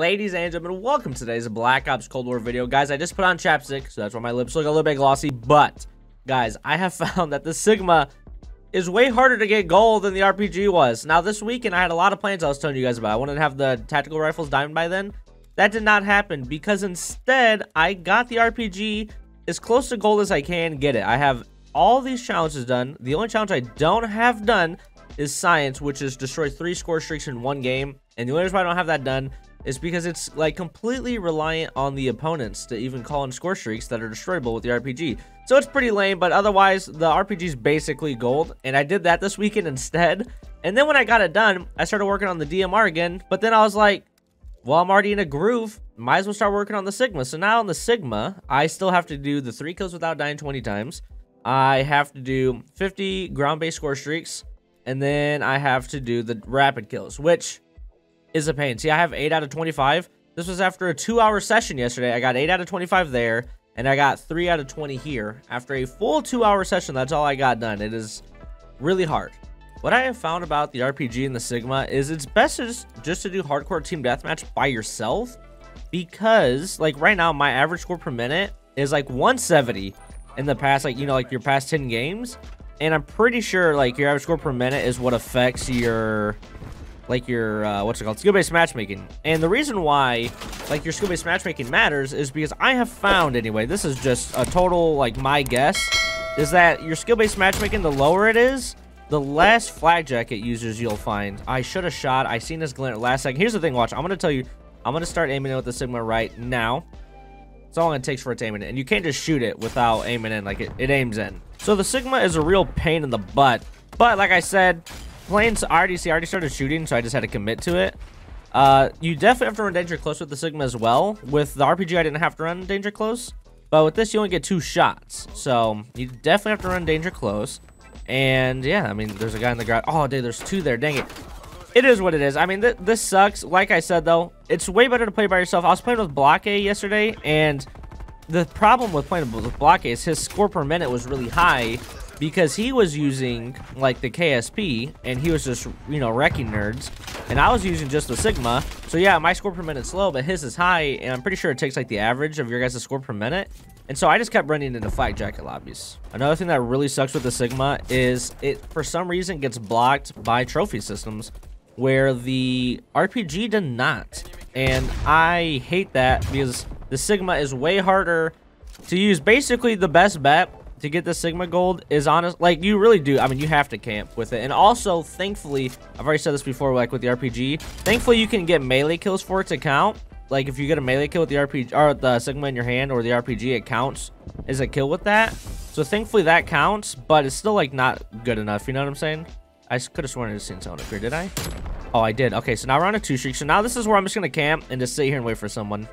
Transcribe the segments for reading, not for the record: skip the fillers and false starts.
Ladies and gentlemen, welcome to today's Black Ops Cold War video. Guys, I just put on chapstick, so that's why my lips look a little bit glossy. But, guys, I have found that the Cigma is way harder to get gold than the RPG was. Now, this weekend, I had a lot of plans I was telling you guys about. I wanted to have the tactical rifles diamond by then. That did not happen because instead, I got the RPG as close to gold as I can get it. I have all these challenges done. The only challenge I don't have done is science, which is destroy 3 score streaks in 1 game. And the only reason why I don't have that done is because it's like completely reliant on the opponents to even call in score streaks that are destroyable with the RPG. So it's pretty lame, but otherwise the RPG is basically gold, and I did that this weekend instead. And then when I got it done, I started working on the DMR again, but then I was like, well, I'm already in a groove, might as well start working on the Cigma. So now on the Cigma, I still have to do the 3 kills without dying 20 times. I have to do 50 ground-based score streaks, and then I have to do the rapid kills, which is a pain. See, I have 8 out of 25. This was after a 2-hour session yesterday. I got 8 out of 25 there, and I got 3 out of 20 here. After a full 2-hour session, that's all I got done. It is really hard. What I have found about the RPG and the Cigma is it's best just to do hardcore team deathmatch by yourself, because, like, right now, my average score per minute is, like, 170 in the past, like, you know, like, your past 10 games, and I'm pretty sure, like, your average score per minute is what affects your, like, your what's it called, skill-based matchmaking. And the reason why, like, your skill-based matchmaking matters is because I have found, anyway, this is just a total, like, my guess, is that your skill-based matchmaking, the lower it is, the less Flak Jacket users you'll find. I should have shot. I seen this glint last second. Here's the thing, watch. I'm gonna tell you, I'm gonna start aiming in with the Cigma right now. It's all it takes for it to aim in, and you can't just shoot it without aiming in. Like, it aims in. So the Cigma is a real pain in the butt. But like I said, playing, so I already started shooting, so I just had to commit to it. You definitely have to run danger close with the Cigma as well. With the RPG, I didn't have to run danger close, but with this, you only get 2 shots. So you definitely have to run danger close. And yeah, I mean, there's a guy in the ground. Oh, dude, there's 2 there. Dang it. It is what it is. I mean, this sucks. Like I said, though, it's way better to play by yourself. I was playing with Block A yesterday, and the problem with playing with Block A is his score per minute was really high, because he was using, like, the KSP, and he was just, you know, wrecking nerds, and I was using just the Cigma. So yeah, my score per minute's low, but his is high, and I'm pretty sure it takes, like, the average of your guys' score per minute. And so I just kept running into Flak Jacket lobbies. Another thing that really sucks with the Cigma is it, for some reason, gets blocked by trophy systems, where the RPG did not. And I hate that, because the Cigma is way harder to use. Basically, the best bet to get the Cigma gold is, honest, like, you really do, I mean, you have to camp with it. And also, thankfully, I've already said this before, like, with the RPG, thankfully you can get melee kills for it to count. Like, if you get a melee kill with the RPG or the Cigma in your hand, or the RPG, it counts as a kill with that. So thankfully that counts, but it's still, like, not good enough, you know what I'm saying? I could have sworn I just seen someone up here, did I? Oh, I did. Okay, so now we're on a 2 streak. So now this is where I'm just gonna camp and just sit here and wait for someone.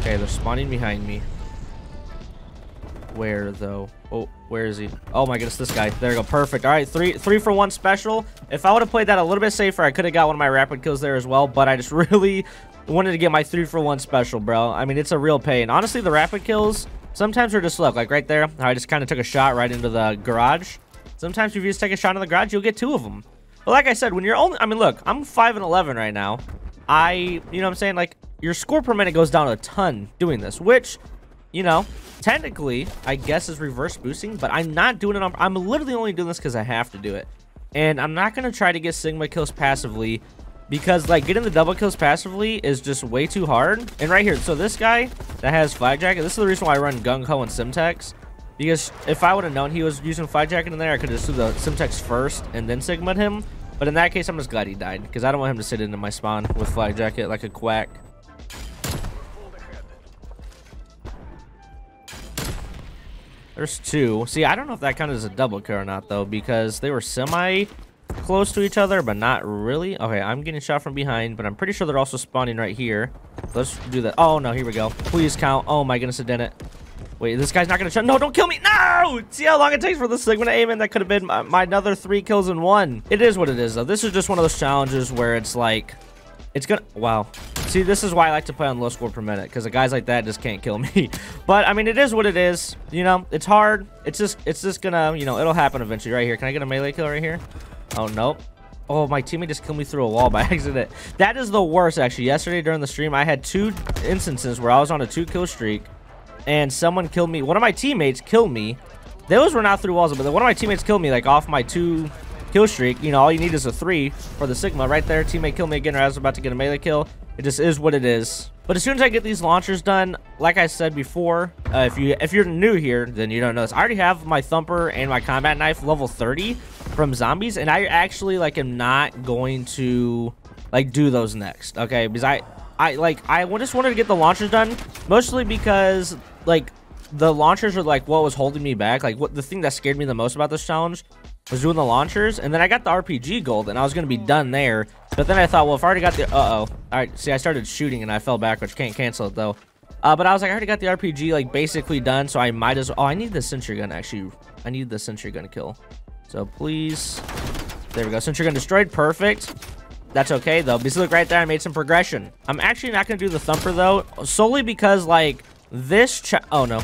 Okay, they're spawning behind me. Where, though? Oh, where is he? Oh my goodness, this guy. There we go. Perfect. All right, three for one special. If I would have played that a little bit safer, I could have got one of my rapid kills there as well, but I just really wanted to get my 3-for-1 special, bro. I mean, it's a real pain. Honestly, the rapid kills sometimes are just luck. Like right there, I just kind of took a shot right into the garage. Sometimes if you just take a shot in the garage, you'll get 2 of them. But like I said, when you're only, I mean, look, I'm 5 and 11 right now. You know what I'm saying? Like, your score per minute goes down a ton doing this, which, you know, technically, I guess is reverse boosting, but I'm not doing it on, I'm literally only doing this because I have to do it. And I'm not going to try to get Cigma kills passively, because, like, getting the double kills passively is just way too hard. And right here, so this guy that has Flak Jacket, this is the reason why I run Gung Ho and Semtex, because if I would have known he was using Flak Jacket in there, I could have just do the Semtex first and then Cigma'd him. But in that case, I'm just glad he died, because I don't want him to sit into my spawn with Flak Jacket like a quack. There's 2. See, I don't know if that counted as a double kill or not, though, because they were semi-close to each other, but not really. Okay, I'm getting shot from behind, but I'm pretty sure they're also spawning right here. Let's do that. Oh, no, here we go. Please count. Oh, my goodness, it didn't. Wait, this guy's not going to shut. No, don't kill me. No! See how long it takes for this Cigma to aim in? That could have been my another 3 kills in 1. It is what it is, though. This is just one of those challenges where it's like, it's gonna, wow. See, this is why I like to play on low score per minute, because the guys like that just can't kill me. But I mean, it is what it is. You know, it's hard. It's just gonna, you know, it'll happen eventually. Right here, can I get a melee kill right here? Oh, nope. Oh, my teammate just killed me through a wall by accident. That is the worst, actually. Yesterday during the stream, I had two instances where I was on a 2-kill streak, and someone killed me. One of my teammates killed me. Those were not through walls, but then one of my teammates killed me, like, off my 2-kill streak. You know, all you need is a 3 for the Cigma. Right there, teammate killed me again, or I was about to get a melee kill. It just is what it is. But as soon as I get these launchers done, like I said before, if you're new here, then you don't know this. I already have my thumper and my combat knife level 30 from zombies, and I actually like am not going to like do those next, okay? Because I just wanted to get the launchers done, mostly because like the launchers are like what was holding me back. Like what the thing that scared me the most about this challenge was doing the launchers, and then I got the RPG gold, and I was gonna be done there. But then I thought, well, if I already got the all right, see, I started shooting and I fell back, which can't cancel it though. But I was like, I already got the RPG like basically done, so I might as well. Oh, I need the sentry gun actually. I need the sentry gun kill. So please, there we go. Sentry gun destroyed, perfect. That's okay though, because look right there, I made some progression. I'm actually not gonna do the thumper though, solely because like this. Oh no.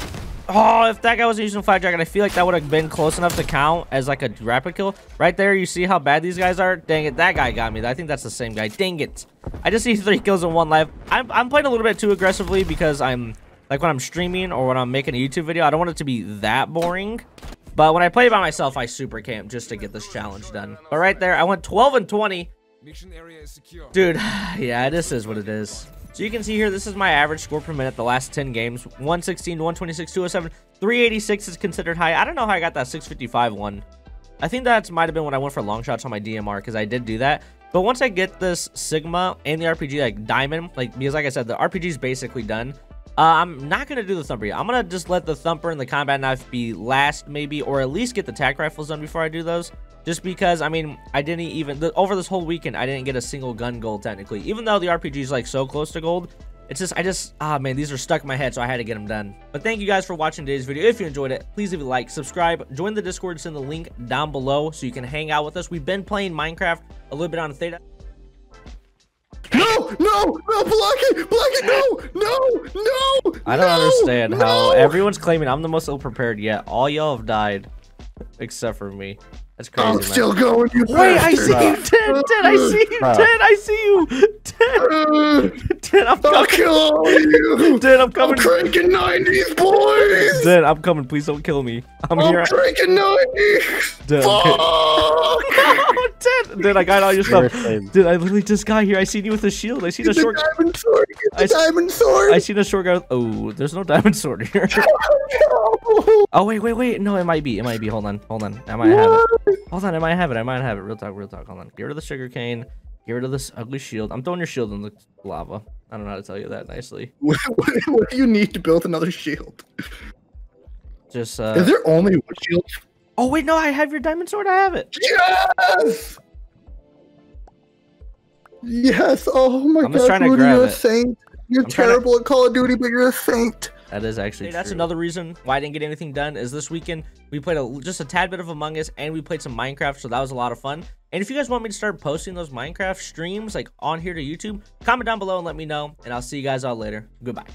Oh, if that guy wasn't using Flak Jacket, I feel like that would have been close enough to count as like a rapid kill. Right there, you see how bad these guys are? Dang it, that guy got me. I think that's the same guy. Dang it. I just need 3 kills and 1 life. I'm playing a little bit too aggressively because I'm, like when I'm streaming or when I'm making a YouTube video, I don't want it to be that boring. But when I play by myself, I super camp just to get this challenge done. But right there, I went 12 and 20. Dude, yeah, this is what it is. So you can see here, this is my average score per minute the last 10 games. 116, 126, 207, 386 is considered high. I don't know how I got that 655 one. I think that might have been when I went for long shots on my DMR, because I did do that. But once I get this Cigma and the RPG, like diamond, like because like I said, the RPG is basically done. I'm not going to do the thumper yet. I'm going to just let the thumper and the combat knife be last maybe, or at least get the tac rifles done before I do those. Just because, I mean, I didn't even, over this whole weekend, I didn't get a single gun gold, technically. Even though the RPG is, like, so close to gold, it's just, ah, man, these are stuck in my head, so I had to get them done. But thank you guys for watching today's video. If you enjoyed it, please leave a like, subscribe, join the Discord, send the link down below so you can hang out with us. We've been playing Minecraft a little bit on Theta. No, Block it, no. I don't understand how everyone's claiming I'm the most ill-prepared yet. All y'all have died, except for me. That's crazy, I'm still going, you bastard. Wait, I see you, Ted, I see you, Ted, I see you, Ted, I'm coming. I'll kill all of you. Ted, I'm coming. I'm cranking 90s, boys. Ted, I'm coming, please don't kill me. I'm here. I'm cranking 90s. Ted, fuck. No, Ted. Dude, I got all your stuff. Dude, I literally just got here. I seen you with a shield. I seen a short diamond sword. Get the diamond sword. I seen a short guy. Oh, there's no diamond sword here. Oh, wait. No, it might be. Hold on. I might have it. Real talk. Hold on. Get rid of the sugar cane. Get rid of this ugly shield. I'm throwing your shield in the lava. I don't know how to tell you that nicely. What do you need to build another shield? Just, is there only one shield? Oh, wait, no, I have your diamond sword. I have it. Yes! Yes! Oh, my God. I'm just trying to grab it. You're terrible at Call of Duty, but you're a saint. That is actually true. That's another reason why I didn't get anything done is this weekend we played just a tad bit of Among Us and we played some Minecraft, so that was a lot of fun. And if you guys want me to start posting those Minecraft streams like on here to YouTube, comment down below and let me know, and I'll see you guys all later. Goodbye.